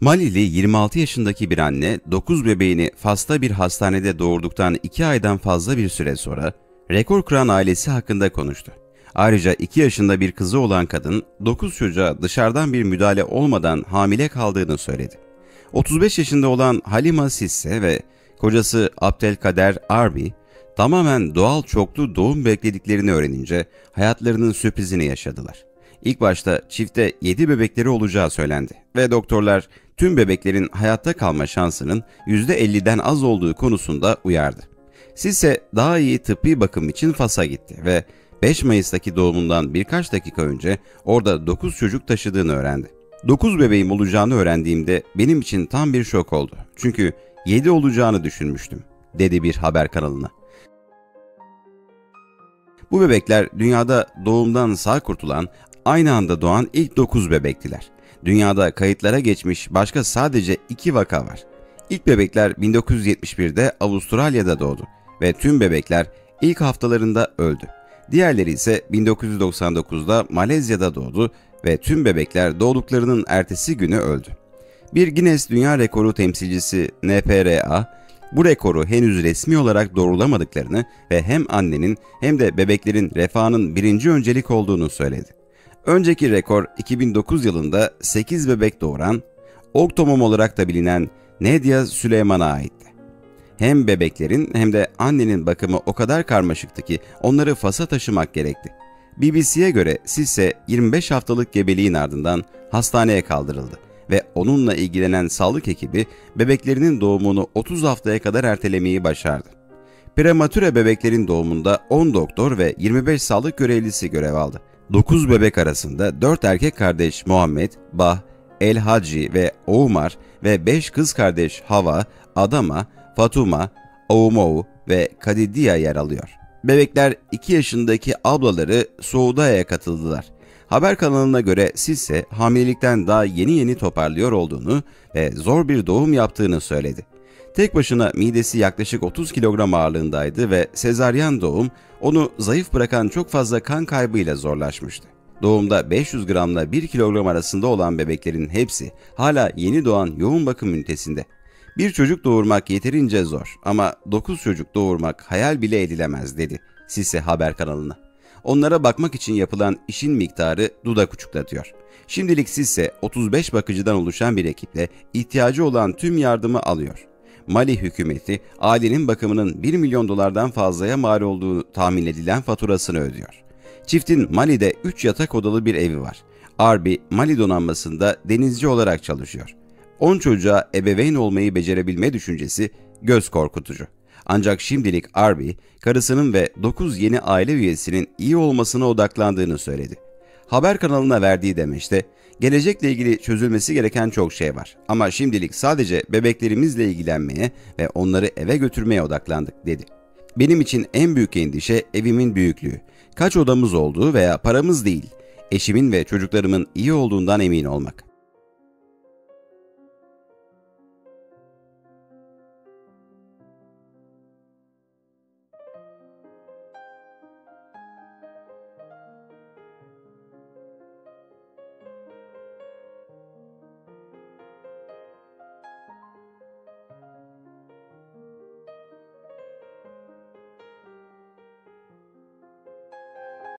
Malili 26 yaşındaki bir anne 9 bebeğini Fas'ta bir hastanede doğurduktan 2 aydan fazla bir süre sonra rekor kıran ailesi hakkında konuştu. Ayrıca 2 yaşında bir kızı olan kadın 9 çocuğa dışarıdan bir müdahale olmadan hamile kaldığını söyledi. 35 yaşında olan Halima Cissé ve kocası Abdelkader Arbi tamamen doğal çoklu doğum beklediklerini öğrenince hayatlarının sürprizini yaşadılar. İlk başta çifte 7 bebekleri olacağı söylendi ve doktorlar tüm bebeklerin hayatta kalma şansının %50'den az olduğu konusunda uyardı. Cissé daha iyi tıbbi bakım için Fas'a gitti ve 5 Mayıs'taki doğumundan birkaç dakika önce orada 9 çocuk taşıdığını öğrendi. 9 bebeğim olacağını öğrendiğimde benim için tam bir şok oldu. Çünkü 7 olacağını düşünmüştüm, dedi bir haber kanalına. Bu bebekler dünyada doğumdan sağ kurtulan, aynı anda doğan ilk 9 bebektiler. Dünyada kayıtlara geçmiş başka sadece 2 vaka var. İlk bebekler 1971'de Avustralya'da doğdu ve tüm bebekler ilk haftalarında öldü. Diğerleri ise 1999'da Malezya'da doğdu ve tüm bebekler doğduklarının ertesi günü öldü. Bir Guinness Dünya Rekoru temsilcisi NPRA, bu rekoru henüz resmi olarak doğrulamadıklarını ve hem annenin hem de bebeklerin refahının birinci öncelik olduğunu söyledi. Önceki rekor 2009 yılında 8 bebek doğuran, Oktomom olarak da bilinen Nedia Süleyman'a aitti. Hem bebeklerin hem de annenin bakımı o kadar karmaşıktı ki onları Fas'a taşımak gerekti. BBC'ye göre Cissé 25 haftalık gebeliğin ardından hastaneye kaldırıldı ve onunla ilgilenen sağlık ekibi bebeklerinin doğumunu 30 haftaya kadar ertelemeyi başardı. Prematüre bebeklerin doğumunda 10 doktor ve 25 sağlık görevlisi görev aldı. 9 bebek arasında 4 erkek kardeş Muhammed, Bah, El Hacı ve Oumar ve 5 kız kardeş Hava, Adama, Fatuma, Oumou ve Kadidia yer alıyor. Bebekler 2 yaşındaki ablaları Suuda'ya katıldılar. Haber kanalına göre Cissé hamilelikten daha yeni toparlıyor olduğunu ve zor bir doğum yaptığını söyledi. Tek başına midesi yaklaşık 30 kilogram ağırlığındaydı ve sezaryen doğum onu zayıf bırakan çok fazla kan kaybıyla zorlaşmıştı. Doğumda 500 gramla 1 kilogram arasında olan bebeklerin hepsi hala yeni doğan yoğun bakım ünitesinde. Bir çocuk doğurmak yeterince zor ama 9 çocuk doğurmak hayal bile edilemez, dedi Cissé haber kanalına. Onlara bakmak için yapılan işin miktarı dudak uçuklatıyor. Şimdilik Cissé 35 bakıcıdan oluşan bir ekiple ihtiyacı olan tüm yardımı alıyor. Mali hükümeti ailenin bakımının 1 milyon dolardan fazlaya mal olduğu tahmin edilen faturasını ödüyor. Çiftin Mali'de 3 yatak odalı bir evi var. Arbi, Mali donanmasında denizci olarak çalışıyor. 10 çocuğa ebeveyn olmayı becerebilme düşüncesi göz korkutucu. Ancak şimdilik Arbi, karısının ve 9 yeni aile üyesinin iyi olmasına odaklandığını söyledi. Haber kanalına verdiği demeçte, gelecekle ilgili çözülmesi gereken çok şey var ama şimdilik sadece bebeklerimizle ilgilenmeye ve onları eve götürmeye odaklandık, dedi. Benim için en büyük endişe evimin büyüklüğü, kaç odamız olduğu veya paramız değil, eşimin ve çocuklarımın iyi olduğundan emin olmak.